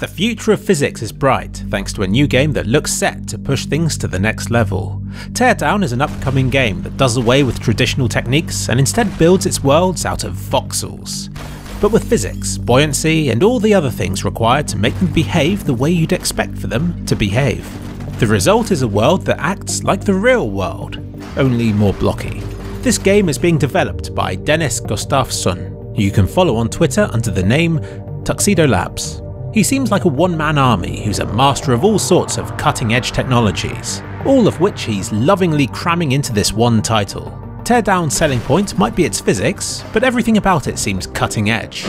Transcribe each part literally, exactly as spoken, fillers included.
The future of physics is bright, thanks to a new game that looks set to push things to the next level. Teardown is an upcoming game that does away with traditional techniques and instead builds its worlds out of voxels. But with physics, buoyancy, and all the other things required to make them behave the way you'd expect for them to behave. The result is a world that acts like the real world, only more blocky. This game is being developed by Dennis Gustafsson, who you can follow on Twitter under the name TuxedoLabs. He seems like a one-man army who's a master of all sorts of cutting-edge technologies, all of which he's lovingly cramming into this one title. Teardown's selling point might be its physics, but everything about it seems cutting-edge.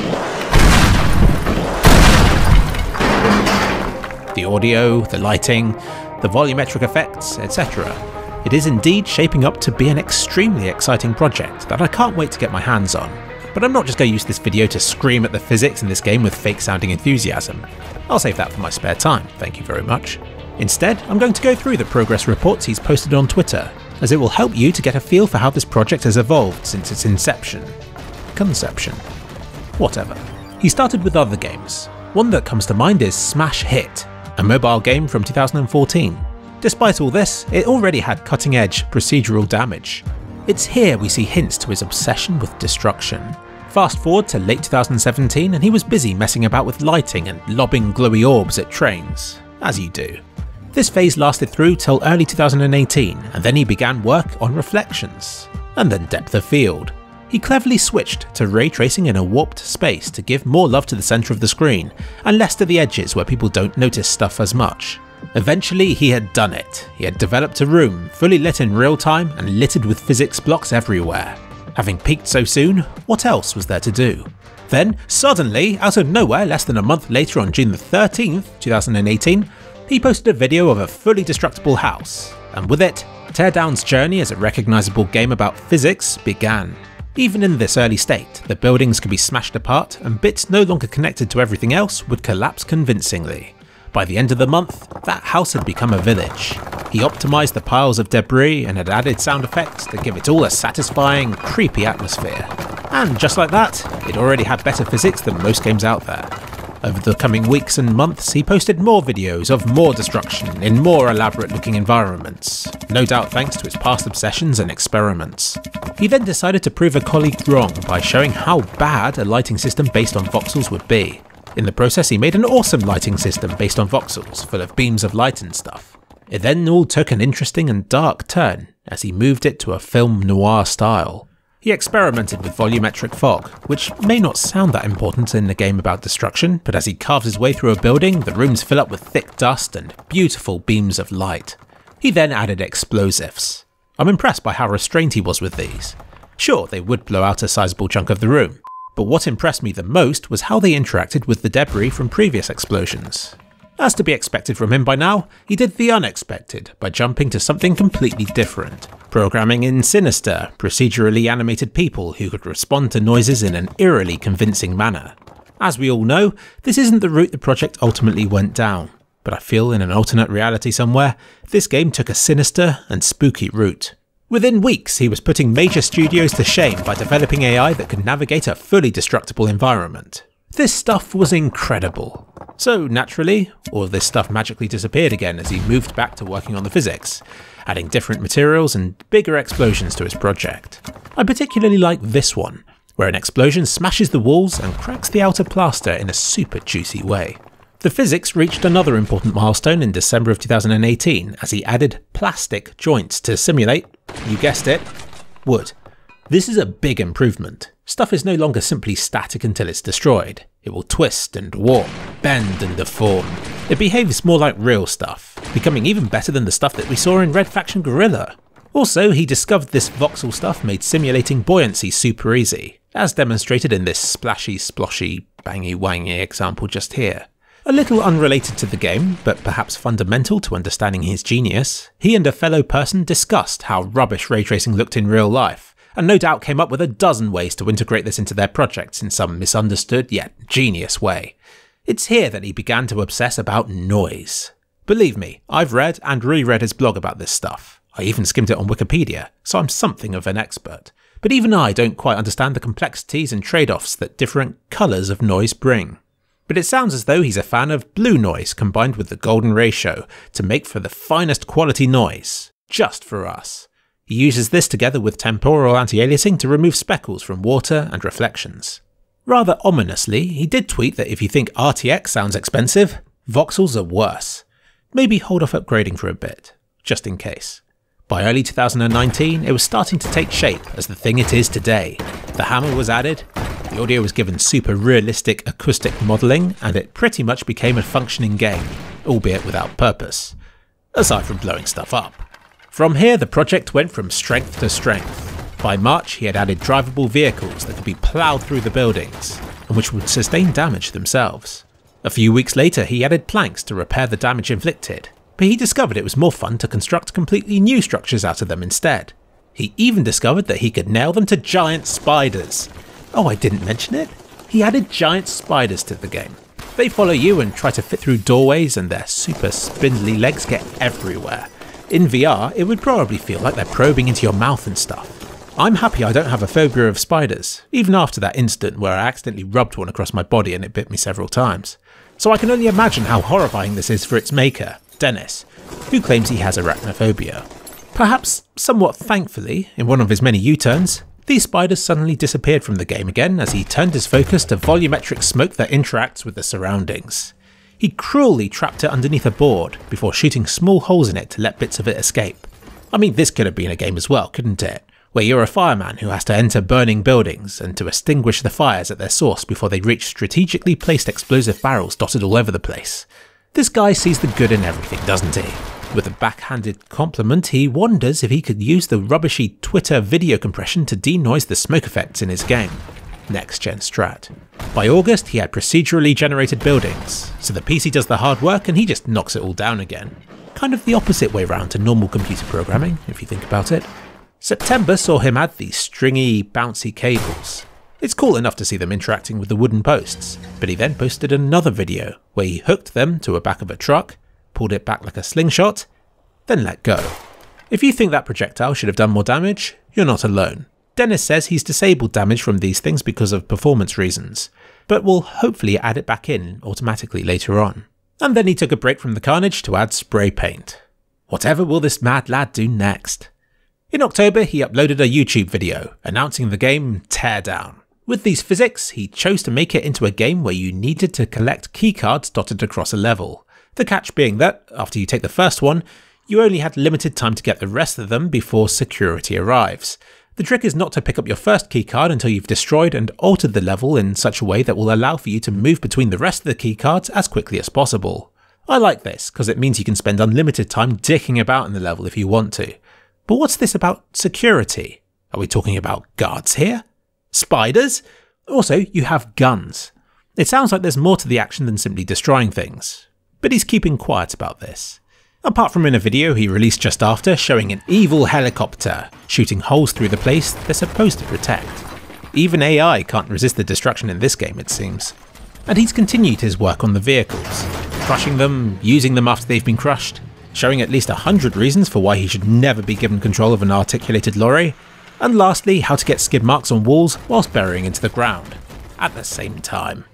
The audio, the lighting, the volumetric effects, et cetera. It is indeed shaping up to be an extremely exciting project that I can't wait to get my hands on. But I'm not just going to use this video to scream at the physics in this game with fake-sounding enthusiasm. I'll save that for my spare time, thank you very much. Instead, I'm going to go through the progress reports he's posted on Twitter, as it will help you to get a feel for how this project has evolved since its inception. Conception. Whatever. He started with other games. One that comes to mind is Smash Hit, a mobile game from two thousand fourteen. Despite all this, it already had cutting-edge procedural damage. It's here we see hints to his obsession with destruction. Fast forward to late two thousand seventeen and he was busy messing about with lighting and lobbing glowy orbs at trains, as you do. This phase lasted through till early two thousand eighteen and then he began work on reflections, and then depth of field. He cleverly switched to ray tracing in a warped space to give more love to the centre of the screen and less to the edges where people don't notice stuff as much. Eventually he had done it. He had developed a room fully lit in real time and littered with physics blocks everywhere. Having peaked so soon, what else was there to do? Then suddenly, out of nowhere, less than a month later on June the thirteenth two thousand eighteen, he posted a video of a fully destructible house, and with it, Teardown's journey as a recognisable game about physics began. Even in this early state, the buildings could be smashed apart and bits no longer connected to everything else would collapse convincingly. By the end of the month, that house had become a village. He optimised the piles of debris and had added sound effects to give it all a satisfying, creepy atmosphere. And just like that, it already had better physics than most games out there. Over the coming weeks and months, he posted more videos of more destruction in more elaborate looking environments, no doubt thanks to his past obsessions and experiments. He then decided to prove a colleague wrong by showing how bad a lighting system based on voxels would be. In the process, he made an awesome lighting system based on voxels, full of beams of light and stuff. It then all took an interesting and dark turn as he moved it to a film noir style. He experimented with volumetric fog, which may not sound that important in a game about destruction, but as he carves his way through a building, the rooms fill up with thick dust and beautiful beams of light. He then added explosives. I'm impressed by how restrained he was with these. Sure, they would blow out a sizable chunk of the room, but what impressed me the most was how they interacted with the debris from previous explosions. As to be expected from him by now, he did the unexpected by jumping to something completely different, programming in sinister, procedurally animated people who could respond to noises in an eerily convincing manner. As we all know, this isn't the route the project ultimately went down, but I feel in an alternate reality somewhere, this game took a sinister and spooky route. Within weeks, he was putting major studios to shame by developing A I that could navigate a fully destructible environment. This stuff was incredible. So naturally, all this stuff magically disappeared again as he moved back to working on the physics, adding different materials and bigger explosions to his project. I particularly like this one, where an explosion smashes the walls and cracks the outer plaster in a super juicy way. The physics reached another important milestone in December of two thousand eighteen as he added plastic joints to simulate, you guessed it, wood. This is a big improvement. Stuff is no longer simply static until it's destroyed. It will twist and warp, bend and deform. It behaves more like real stuff, becoming even better than the stuff that we saw in Red Faction Guerrilla. Also, he discovered this voxel stuff made simulating buoyancy super easy, as demonstrated in this splashy, sploshy, bangy, wangy example just here. A little unrelated to the game, but perhaps fundamental to understanding his genius, he and a fellow person discussed how rubbish ray tracing looked in real life, and no doubt came up with a dozen ways to integrate this into their projects in some misunderstood yet genius way. It's here that he began to obsess about noise. Believe me, I've read and reread his blog about this stuff. I even skimmed it on Wikipedia, so I'm something of an expert. But even I don't quite understand the complexities and trade-offs that different colours of noise bring. but it sounds as though he's a fan of blue noise combined with the golden ratio to make for the finest quality noise, just for us. He uses this together with temporal anti-aliasing to remove speckles from water and reflections. Rather ominously, he did tweet that if you think R T X sounds expensive, voxels are worse. Maybe hold off upgrading for a bit, just in case. By early two thousand nineteen, it was starting to take shape as the thing it is today. The hammer was added, the audio was given super realistic acoustic modelling, and it pretty much became a functioning game, albeit without purpose, aside from blowing stuff up. From here, the project went from strength to strength. By March, he had added drivable vehicles that could be ploughed through the buildings, and which would sustain damage themselves. A few weeks later, he added planks to repair the damage inflicted, but he discovered it was more fun to construct completely new structures out of them instead. He even discovered that he could nail them to giant spiders. Oh, I didn't mention it? He added giant spiders to the game. They follow you and try to fit through doorways, and their super spindly legs get everywhere. In V R, it would probably feel like they're probing into your mouth and stuff. I'm happy I don't have a phobia of spiders, even after that incident where I accidentally rubbed one across my body and it bit me several times. So I can only imagine how horrifying this is for its maker, Dennis, who claims he has arachnophobia. Perhaps somewhat thankfully, in one of his many U-turns, these spiders suddenly disappeared from the game again as he turned his focus to volumetric smoke that interacts with the surroundings. He cruelly trapped it underneath a board before shooting small holes in it to let bits of it escape. I mean, this could have been a game as well, couldn't it? Where you're a fireman who has to enter burning buildings and to extinguish the fires at their source before they reach strategically placed explosive barrels dotted all over the place. This guy sees the good in everything, doesn't he? With a backhanded compliment, he wonders if he could use the rubbishy Twitter video compression to denoise the smoke effects in his game. Next-gen strat. By August, he had procedurally generated buildings, so the P C does the hard work and he just knocks it all down again. Kind of the opposite way round to normal computer programming, if you think about it. September saw him add these stringy, bouncy cables. It's cool enough to see them interacting with the wooden posts, but he then posted another video where he hooked them to the back of a truck, pulled it back like a slingshot, then let go. If you think that projectile should have done more damage, you're not alone. Dennis says he's disabled damage from these things because of performance reasons, but will hopefully add it back in automatically later on. And then he took a break from the carnage to add spray paint. Whatever will this mad lad do next? In October, he uploaded a YouTube video announcing the game Teardown. With these physics, he chose to make it into a game where you needed to collect keycards dotted across a level. The catch being that, after you take the first one, you only had limited time to get the rest of them before security arrives. The trick is not to pick up your first keycard until you've destroyed and altered the level in such a way that will allow for you to move between the rest of the keycards as quickly as possible. I like this, because it means you can spend unlimited time dicking about in the level if you want to. But what's this about security? Are we talking about guards here? Spiders? Also, you have guns. It sounds like there's more to the action than simply destroying things, but he's keeping quiet about this. Apart from in a video he released just after showing an evil helicopter shooting holes through the place they're supposed to protect. Even A I can't resist the destruction in this game, it seems. And he's continued his work on the vehicles, crushing them, using them after they've been crushed, showing at least a hundred reasons for why he should never be given control of an articulated lorry, and lastly, how to get skid marks on walls whilst burying into the ground, at the same time.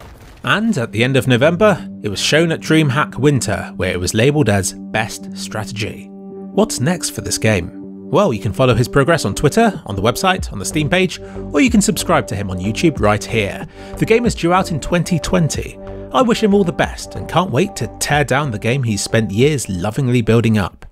And at the end of November, it was shown at DreamHack Winter, where it was labelled as Best Strategy. What's next for this game? Well, you can follow his progress on Twitter, on the website, on the Steam page, or you can subscribe to him on YouTube right here. The game is due out in twenty twenty. I wish him all the best and can't wait to tear down the game he's spent years lovingly building up.